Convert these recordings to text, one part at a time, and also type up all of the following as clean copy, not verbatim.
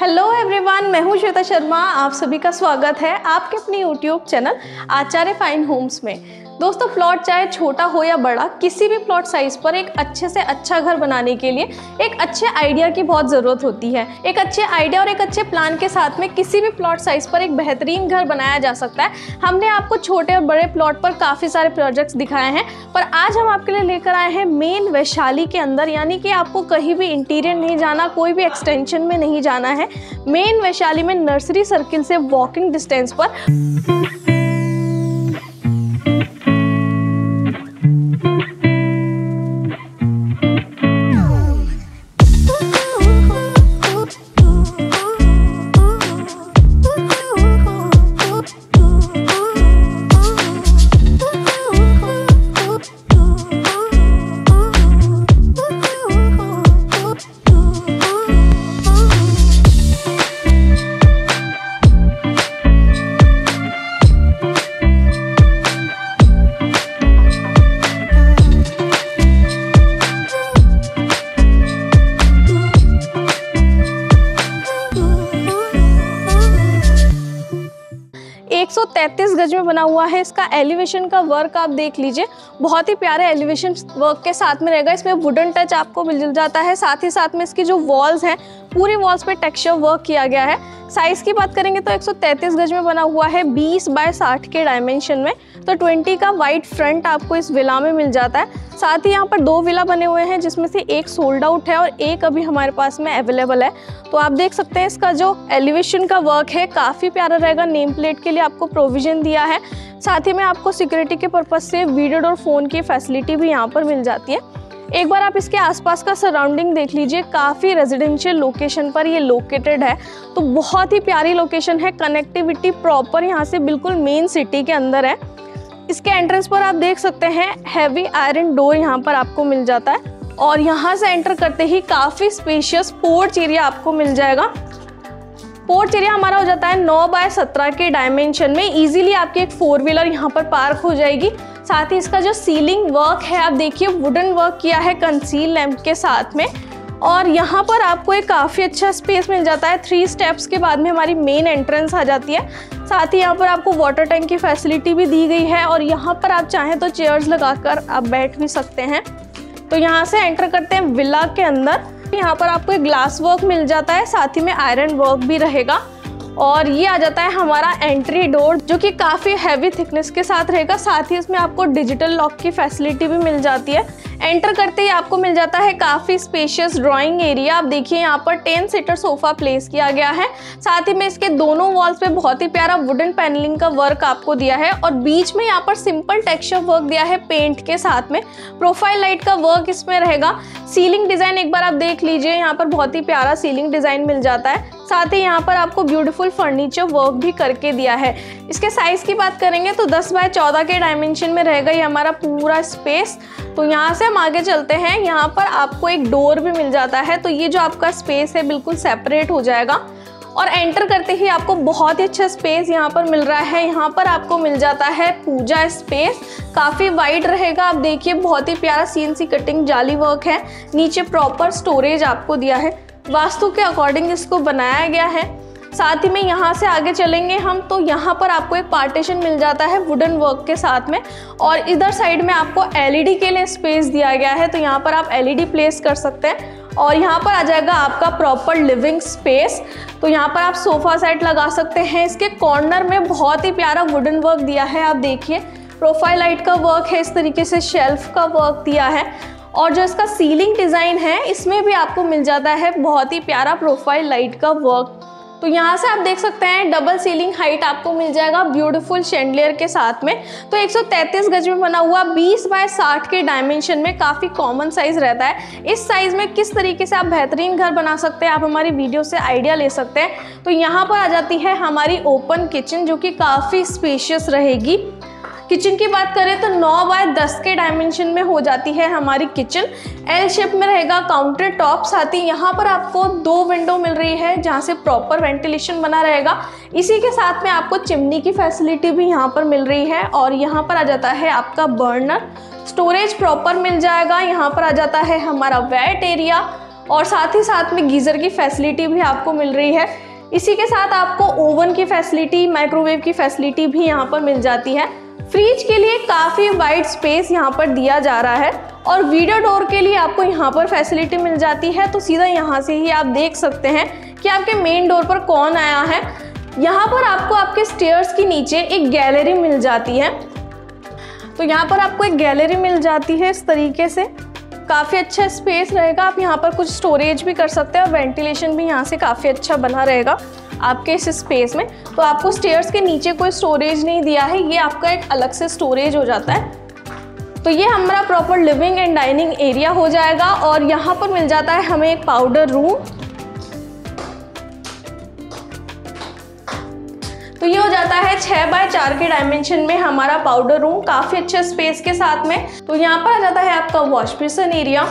Hello everyone, मैं हूं श्वेता शर्मा। आप सभी का स्वागत है आपके अपने YouTube channel Acharya fine homes में। दोस्तों, प्लॉट चाहे छोटा हो या बड़ा, किसी भी प्लॉट साइज पर एक अच्छे से अच्छा घर बनाने के लिए एक अच्छे आइडिया की बहुत ज़रूरत होती है। एक अच्छे आइडिया और एक अच्छे प्लान के साथ में किसी भी प्लॉट साइज पर एक बेहतरीन घर बनाया जा सकता है। हमने आपको छोटे और बड़े प्लॉट पर काफ़ी सारे प्रोजेक्ट्स दिखाए हैं, पर आज हम आपके लिए लेकर आए हैं मेन वैशाली के अंदर, यानी कि आपको कहीं भी इंटीरियर नहीं जाना, कोई भी एक्सटेंशन में नहीं जाना है। मेन वैशाली में नर्सरी सर्किल से वॉकिंग डिस्टेंस पर तो 33 गज में बना हुआ है। इसका एलिवेशन का वर्क आप देख लीजिए, बहुत ही प्यारे एलिवेशन वर्क के साथ में रहेगा। इसमें वुडन टच आपको मिल जाता है, साथ ही साथ में इसकी जो वॉल्स हैं पूरी वॉल्स पे टेक्सचर वर्क किया गया है। साइज़ की बात करेंगे तो 133 गज में बना हुआ है, 20 बाय 60 के डायमेंशन में। तो 20 का वाइड फ्रंट आपको इस विला में मिल जाता है। साथ ही यहाँ पर 2 विला बने हुए हैं, जिसमें से एक सोल्ड आउट है और एक अभी हमारे पास में अवेलेबल है। तो आप देख सकते हैं इसका जो एलिवेशन का वर्क है काफ़ी प्यारा रहेगा। नेम प्लेट के लिए आपको प्रोविज़न दिया है, साथ ही में आपको सिक्योरिटी के पर्पज़ से वीडियो डोर फ़ोन की फैसिलिटी भी यहाँ पर मिल जाती है। एक बार आप इसके आसपास का सराउंडिंग देख लीजिए, काफ़ी रेजिडेंशियल लोकेशन पर ये लोकेटेड है। तो बहुत ही प्यारी लोकेशन है, कनेक्टिविटी प्रॉपर यहाँ से बिल्कुल मेन सिटी के अंदर है। इसके एंट्रेंस पर आप देख सकते हैं हैवी आयरन डोर यहाँ पर आपको मिल जाता है, और यहाँ से एंटर करते ही काफ़ी स्पेशियस पोर्च एरिया आपको मिल जाएगा। पोर्च एरिया हमारा हो जाता है 9 बाय 17 के डायमेंशन में। ईजिली आपकी एक 4 व्हीलर यहाँ पर पार्क हो जाएगी। साथ ही इसका जो सीलिंग वर्क है आप देखिए, वुडन वर्क किया है कंसील लैम्प के साथ में, और यहाँ पर आपको एक काफ़ी अच्छा स्पेस मिल जाता है। 3 स्टेप्स के बाद में हमारी मेन एंट्रेंस आ जाती है। साथ ही यहाँ पर आपको वाटर टैंक की फैसिलिटी भी दी गई है, और यहाँ पर आप चाहें तो चेयर्स लगाकर आप बैठ भी सकते हैं। तो यहाँ से एंटर करते हैं विला के अंदर। यहाँ पर आपको एक ग्लास वर्क मिल जाता है, साथ ही में आयरन वर्क भी रहेगा, और ये आ जाता है हमारा एंट्री डोर, जो कि काफ़ी हैवी थिकनेस के साथ रहेगा। साथ ही इसमें आपको डिजिटल लॉक की फैसिलिटी भी मिल जाती है। एंटर करते ही आपको मिल जाता है काफ़ी स्पेशियस ड्राइंग एरिया। आप देखिए यहाँ पर 10 सीटर सोफ़ा प्लेस किया गया है। साथ ही में इसके दोनों वॉल्स पे बहुत ही प्यारा वुडन पैनलिंग का वर्क आपको दिया है, और बीच में यहाँ पर सिंपल टेक्सचर वर्क दिया है पेंट के साथ में। प्रोफाइल लाइट का वर्क इसमें रहेगा। सीलिंग डिज़ाइन एक बार आप देख लीजिए, यहाँ पर बहुत ही प्यारा सीलिंग डिज़ाइन मिल जाता है। साथ ही यहाँ पर आपको ब्यूटीफुल फर्नीचर वर्क भी करके दिया है। इसके साइज़ की बात करेंगे तो 10 बाय 14 के डायमेंशन में रहेगा ये हमारा पूरा स्पेस। तो यहाँ से हम आगे चलते हैं। यहाँ पर आपको एक डोर भी मिल जाता है, तो ये जो आपका स्पेस है बिल्कुल सेपरेट हो जाएगा। और एंटर करते ही आपको बहुत ही अच्छा स्पेस यहाँ पर मिल रहा है। यहाँ पर आपको मिल जाता है पूजा स्पेस, काफ़ी वाइड रहेगा। आप देखिए बहुत ही प्यारा CNC कटिंग जाली वर्क है, नीचे प्रॉपर स्टोरेज आपको दिया है, वास्तु के अकॉर्डिंग इसको बनाया गया है। साथ ही में यहाँ से आगे चलेंगे हम तो यहाँ पर आपको एक पार्टीशन मिल जाता है वुडन वर्क के साथ में, और इधर साइड में आपको LED के लिए स्पेस दिया गया है। तो यहाँ पर आप LED प्लेस कर सकते हैं, और यहाँ पर आ जाएगा आपका प्रॉपर लिविंग स्पेस। तो यहाँ पर आप सोफ़ा सेट लगा सकते हैं। इसके कॉर्नर में बहुत ही प्यारा वुडन वर्क दिया है, आप देखिए प्रोफाइल लाइट का वर्क है, इस तरीके से शेल्फ का वर्क दिया है। और जो इसका सीलिंग डिज़ाइन है इसमें भी आपको मिल जाता है बहुत ही प्यारा प्रोफाइल लाइट का वर्क। तो यहाँ से आप देख सकते हैं डबल सीलिंग हाइट आपको मिल जाएगा ब्यूटीफुल शैंडलियर के साथ में। तो 133 गज में बना हुआ 20 बाय 60 के डायमेंशन में काफ़ी कॉमन साइज़ रहता है। इस साइज़ में किस तरीके से आप बेहतरीन घर बना सकते हैं, आप हमारी वीडियो से आइडिया ले सकते हैं। तो यहाँ पर आ जाती है हमारी ओपन किचन, जो कि काफ़ी स्पेशियस रहेगी। किचन की बात करें तो 9 बाय 10 के डायमेंशन में हो जाती है हमारी किचन। L शेप में रहेगा काउंटर टॉप। साथ ही यहाँ पर आपको 2 विंडो मिल रही है, जहाँ से प्रॉपर वेंटिलेशन बना रहेगा। इसी के साथ में आपको चिमनी की फैसिलिटी भी यहाँ पर मिल रही है, और यहाँ पर आ जाता है आपका बर्नर। स्टोरेज प्रॉपर मिल जाएगा। यहाँ पर आ जाता है हमारा वेट एरिया, और साथ ही साथ में गीज़र की फैसिलिटी भी आपको मिल रही है। इसी के साथ आपको ओवन की फैसिलिटी, माइक्रोवेव की फैसिलिटी भी यहाँ पर मिल जाती है। फ्रिज के लिए काफ़ी वाइड स्पेस यहाँ पर दिया जा रहा है और वीडियो डोर के लिए आपको यहाँ पर फैसिलिटी मिल जाती है। तो सीधा यहाँ से ही आप देख सकते हैं कि आपके मेन डोर पर कौन आया है। यहाँ पर आपको आपके स्टेयर्स के नीचे एक गैलरी मिल जाती है, तो यहाँ पर आपको एक गैलरी मिल जाती है। इस तरीके से काफ़ी अच्छा स्पेस रहेगा। आप यहाँ पर कुछ स्टोरेज भी कर सकते हैं और वेंटिलेशन भी यहाँ से काफ़ी अच्छा बना रहेगा आपके इस स्पेस में। तो आपको स्टेयर्स के नीचे कोई स्टोरेज नहीं दिया है, ये आपका एक अलग से स्टोरेज हो जाता है। तो ये हमारा proper living and dining area हो जाएगा। और यहाँ पर मिल जाता है हमें एक पाउडर रूम, तो ये हो जाता है 6x4 के डायमेंशन में हमारा पाउडर रूम, काफ़ी अच्छे स्पेस के साथ में। तो यहाँ पर आ जाता है आपका वॉश बेसिन एरिया,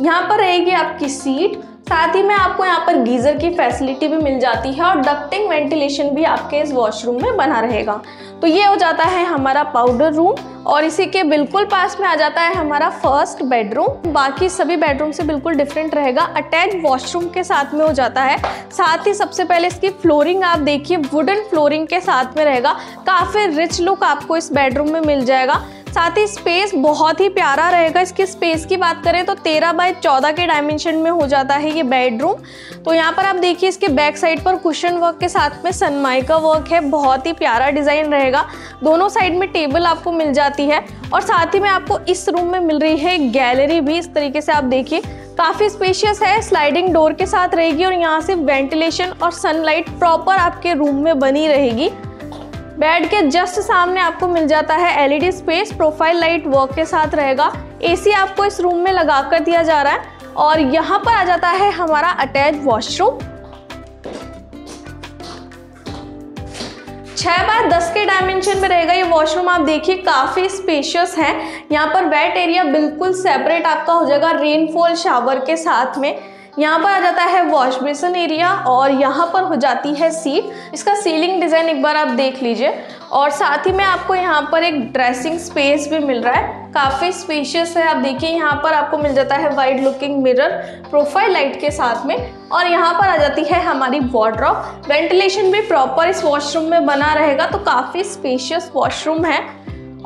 यहाँ पर रहेगी आपकी सीट, साथ ही में आपको यहाँ पर गीज़र की फैसिलिटी भी मिल जाती है और डक्टिंग वेंटिलेशन भी आपके इस वॉशरूम में बना रहेगा। तो ये हो जाता है हमारा पाउडर रूम और इसी के बिल्कुल पास में आ जाता है हमारा फर्स्ट बेडरूम। बाकी सभी बेडरूम से बिल्कुल डिफरेंट रहेगा, अटैच वॉशरूम के साथ में हो जाता है। साथ ही सबसे पहले इसकी फ्लोरिंग आप देखिए, वुडन फ्लोरिंग के साथ में रहेगा, काफ़ी रिच लुक आपको इस बेडरूम में मिल जाएगा। साथ ही स्पेस बहुत ही प्यारा रहेगा। इसके स्पेस की बात करें तो 13x14 के डायमेंशन में हो जाता है ये बेडरूम। तो यहाँ पर आप देखिए इसके बैक साइड पर कुशन वर्क के साथ में सनमाइका वर्क है, बहुत ही प्यारा डिज़ाइन रहेगा। दोनों साइड में टेबल आपको मिल जाती है और साथ ही में आपको इस रूम में मिल रही है गैलरी भी। इस तरीके से आप देखिए काफ़ी स्पेशियस है, स्लाइडिंग डोर के साथ रहेगी और यहाँ से वेंटिलेशन और सनलाइट प्रॉपर आपके रूम में बनी रहेगी। बेड के जस्ट सामने आपको मिल जाता है LED space, profile light work के साथ रहेगा। AC आपको इस रूम में लगा कर दिया जा रहा है। और यहाँ पर आ जाता है हमारा अटैच वॉशरूम, 6x10 के डायमेंशन में रहेगा ये वॉशरूम। आप देखिए काफ़ी स्पेशियस है, यहाँ पर वेट एरिया बिल्कुल सेपरेट आपका हो जाएगा रेनफॉल शावर के साथ में। यहाँ पर आ जाता है वॉश बेसिन एरिया और यहाँ पर हो जाती है सीट। इसका सीलिंग डिज़ाइन एक बार आप देख लीजिए और साथ ही में आपको यहाँ पर एक ड्रेसिंग स्पेस भी मिल रहा है, काफ़ी स्पेशियस है। आप देखिए यहाँ पर आपको मिल जाता है wide looking mirror profile light के साथ में और यहाँ पर आ जाती है हमारी वॉर्डरोब। वेंटिलेशन भी प्रॉपर इस वॉशरूम में बना रहेगा, तो काफ़ी स्पेशियस वॉशरूम है।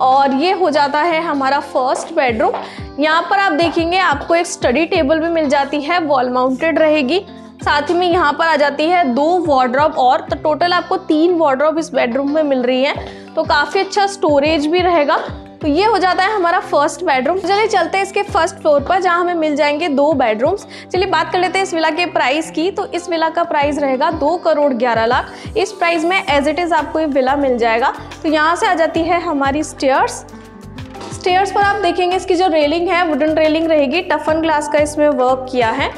और ये हो जाता है हमारा फर्स्ट बेडरूम। यहाँ पर आप देखेंगे आपको एक स्टडी टेबल भी मिल जाती है, वॉल माउंटेड रहेगी। साथ ही में यहाँ पर आ जाती है 2 वार्डरोब और, तो टोटल आपको 3 वार्डरोब इस बेडरूम में मिल रही हैं। तो काफ़ी अच्छा स्टोरेज भी रहेगा। तो ये हो जाता है हमारा फर्स्ट बेडरूम। चलिए चलते हैं इसके फर्स्ट फ्लोर पर जहाँ हमें मिल जाएंगे 2 बेडरूम्स। चलिए बात कर लेते हैं इस विला के प्राइस की। तो इस विला का प्राइस रहेगा 2,11,00,000। इस प्राइस में एज इट इज़ आपको ये विला मिल जाएगा। तो यहाँ से आ जाती है हमारी स्टेयर्स। स्टेयर्स पर आप देखेंगे इसकी जो रेलिंग है वुडन रेलिंग रहेगी, टफन ग्लास का इसमें वर्क किया है।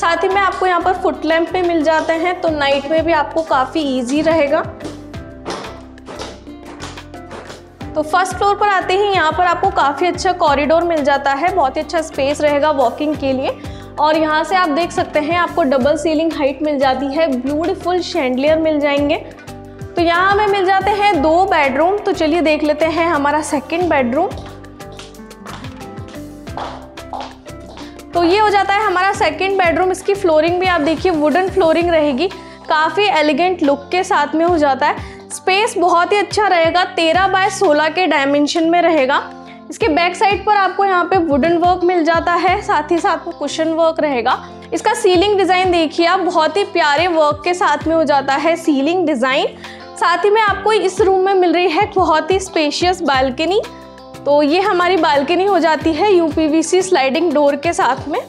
साथ ही में आपको यहाँ पर फुट लैंप भी मिल जाते हैं, तो नाइट में भी आपको काफ़ी ईजी रहेगा। तो फर्स्ट फ्लोर पर आते ही यहाँ पर आपको काफ़ी अच्छा कॉरिडोर मिल जाता है, बहुत ही अच्छा स्पेस रहेगा वॉकिंग के लिए। और यहाँ से आप देख सकते हैं आपको डबल सीलिंग हाइट मिल जाती है, ब्यूटीफुल शैंडलियर मिल जाएंगे। तो यहाँ हमें मिल जाते हैं 2 बेडरूम। तो चलिए देख लेते हैं हमारा सेकंड बेडरूम। तो ये हो जाता है हमारा सेकंड बेडरूम। इसकी फ्लोरिंग भी आप देखिए वुडन फ्लोरिंग रहेगी, काफ़ी एलिगेंट लुक के साथ में हो जाता है। स्पेस बहुत ही अच्छा रहेगा, 13x16 के डायमेंशन में रहेगा। इसके बैक साइड पर आपको यहाँ पे वुडन वर्क मिल जाता है, साथ ही साथ में कुशन वर्क रहेगा। इसका सीलिंग डिज़ाइन देखिए आप, बहुत ही प्यारे वर्क के साथ में हो जाता है सीलिंग डिज़ाइन। साथ ही में आपको इस रूम में मिल रही है बहुत ही स्पेशियस बालकनी। तो ये हमारी बालकनी हो जाती है UPVC स्लाइडिंग डोर के साथ में।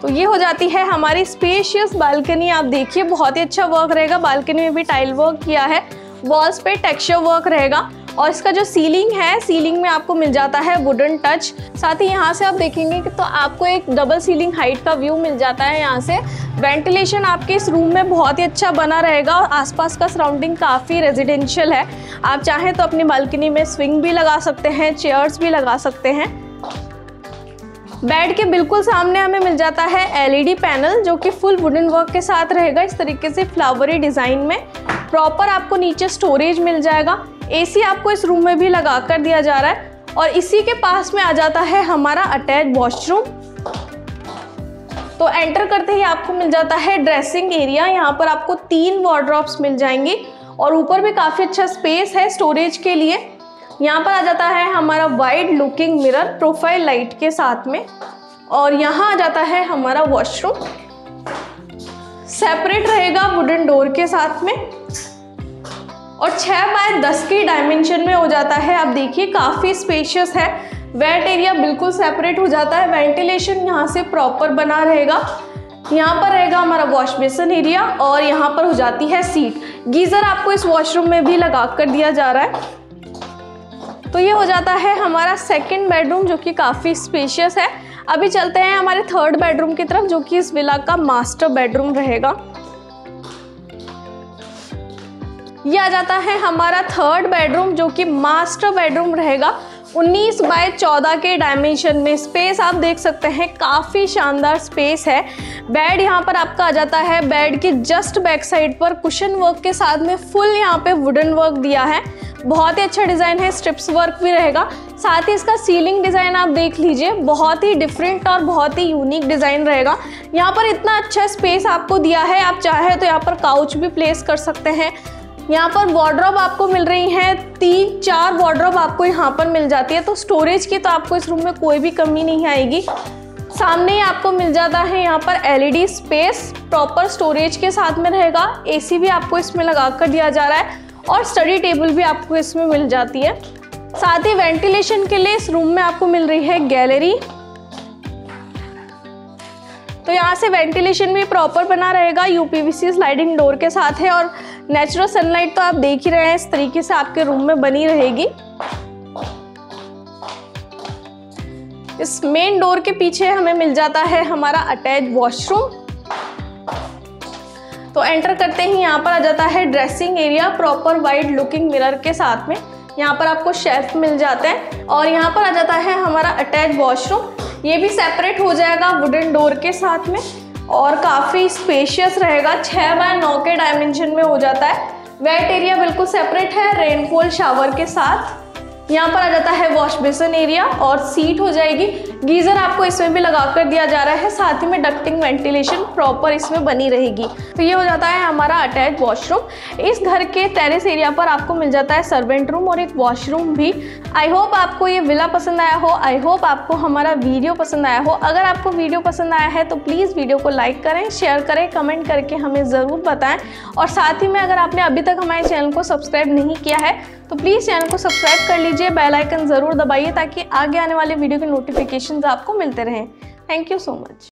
तो ये हो जाती है हमारी स्पेशियस बालकनी। आप देखिए बहुत ही अच्छा वर्क रहेगा, बालकनी में भी टाइल वर्क किया है, वॉल्स पे टेक्सचर वर्क रहेगा। और इसका जो सीलिंग है, सीलिंग में आपको मिल जाता है वुडन टच। साथ ही यहाँ से आप देखेंगे कि तो आपको एक डबल सीलिंग हाइट का व्यू मिल जाता है। यहाँ से वेंटिलेशन आपके इस रूम में बहुत ही अच्छा बना रहेगा और आसपास का सराउंडिंग काफ़ी रेजिडेंशियल है। आप चाहें तो अपनी बालकनी में स्विंग भी लगा सकते हैं, चेयर्स भी लगा सकते हैं। बेड के बिल्कुल सामने हमें मिल जाता है LED पैनल जो कि फुल वुडन वर्क के साथ रहेगा। इस तरीके से फ्लावरी डिज़ाइन में प्रॉपर आपको नीचे स्टोरेज मिल जाएगा। AC आपको इस रूम में भी लगा कर दिया जा रहा है और इसी के पास में आ जाता है हमारा अटैच वॉशरूम। तो एंटर करते ही आपको मिल जाता है ड्रेसिंग एरिया। यहाँ पर आपको 3 वार्डरोब्स मिल जाएंगे और ऊपर भी काफ़ी अच्छा स्पेस है स्टोरेज के लिए। यहाँ पर आ जाता है हमारा wide looking mirror profile light के साथ में और यहाँ आ जाता है हमारा वॉशरूम, सेपरेट रहेगा वुडन डोर के साथ में और 6x10 की डायमेंशन में हो जाता है। आप देखिए काफ़ी स्पेशियस है, वेट एरिया बिल्कुल सेपरेट हो जाता है, वेंटिलेशन यहाँ से प्रॉपर बना रहेगा। यहाँ पर रहेगा हमारा वॉश बेसिन एरिया और यहाँ पर हो जाती है सीट। गीज़र आपको इस वॉशरूम में भी लगा कर दिया जा रहा है। तो ये हो जाता है हमारा सेकंड बेडरूम जो कि काफ़ी स्पेशियस है। अभी चलते हैं हमारे थर्ड बेडरूम की तरफ जो कि इस विला का मास्टर बेडरूम रहेगा। ये आ जाता है हमारा थर्ड बेडरूम जो कि मास्टर बेडरूम रहेगा। 19x14 के डायमेंशन में स्पेस आप देख सकते हैं, काफ़ी शानदार स्पेस है। बेड यहाँ पर आपका आ जाता है, बेड के जस्ट बैक साइड पर कुशन वर्क के साथ में फुल यहाँ पे वुडन वर्क दिया है, बहुत ही अच्छा डिज़ाइन है, स्ट्रिप्स वर्क भी रहेगा। साथ ही इसका सीलिंग डिज़ाइन आप देख लीजिए, बहुत ही डिफरेंट और बहुत ही यूनिक डिज़ाइन रहेगा। यहाँ पर इतना अच्छा स्पेस आपको दिया है, आप चाहे तो यहाँ पर काउच भी प्लेस कर सकते हैं। यहाँ पर वार्डरोब आपको मिल रही है, 3-4 वार्डरोब आपको यहाँ पर मिल जाती है। तो स्टोरेज की तो आपको इस रूम में कोई भी कमी नहीं आएगी। सामने ही आपको मिल जाता है यहाँ पर LED स्पेस, प्रॉपर स्टोरेज के साथ में रहेगा। AC भी आपको इसमें लगा कर दिया जा रहा है और स्टडी टेबल भी आपको इसमें मिल जाती है। साथ ही वेंटिलेशन के लिए इस रूम में आपको मिल रही है गैलरी, तो यहाँ से वेंटिलेशन भी प्रॉपर बना रहेगा। UPVC स्लाइडिंग डोर के साथ है और नेचुरल सनलाइट तो आप देख ही रहे हैं इस तरीके से आपके रूम में बनी रहेगी। इस मेन डोर के पीछे हमें मिल जाता है हमारा अटैच वॉशरूम। तो एंटर करते ही यहाँ पर आ जाता है dressing area, proper wide looking mirror के साथ में। यहाँ पर आपको शेल्फ मिल जाते हैं और यहाँ पर आ जाता है हमारा अटैच वॉशरूम। ये भी सेपरेट हो जाएगा वुडन डोर के साथ में और काफ़ी स्पेशियस रहेगा। 6x9 के डायमेंशन में हो जाता है, वेट एरिया बिल्कुल सेपरेट है रेनफॉल शावर के साथ। यहाँ पर आ जाता है वॉश बेसिन एरिया और सीट हो जाएगी। गीज़र आपको इसमें भी लगा कर दिया जा रहा है, साथ ही में डक्टिंग वेंटिलेशन प्रॉपर इसमें बनी रहेगी। तो ये हो जाता है हमारा अटैच वॉशरूम। इस घर के टेरेस एरिया पर आपको मिल जाता है सर्वेंट रूम और एक वॉशरूम भी। आई होप आपको ये विला पसंद आया हो, आई होप आपको हमारा वीडियो पसंद आया हो। अगर आपको वीडियो पसंद आया है तो प्लीज़ वीडियो को लाइक करें, शेयर करें, कमेंट करके हमें ज़रूर बताएं। और साथ ही में अगर आपने अभी तक हमारे चैनल को सब्सक्राइब नहीं किया है तो प्लीज़ चैनल को सब्सक्राइब कर लीजिए, बेल आइकन ज़रूर दबाइए ताकि आगे आने वाले वीडियो के नोटिफिकेशन आपको मिलते रहें। Thank you so much.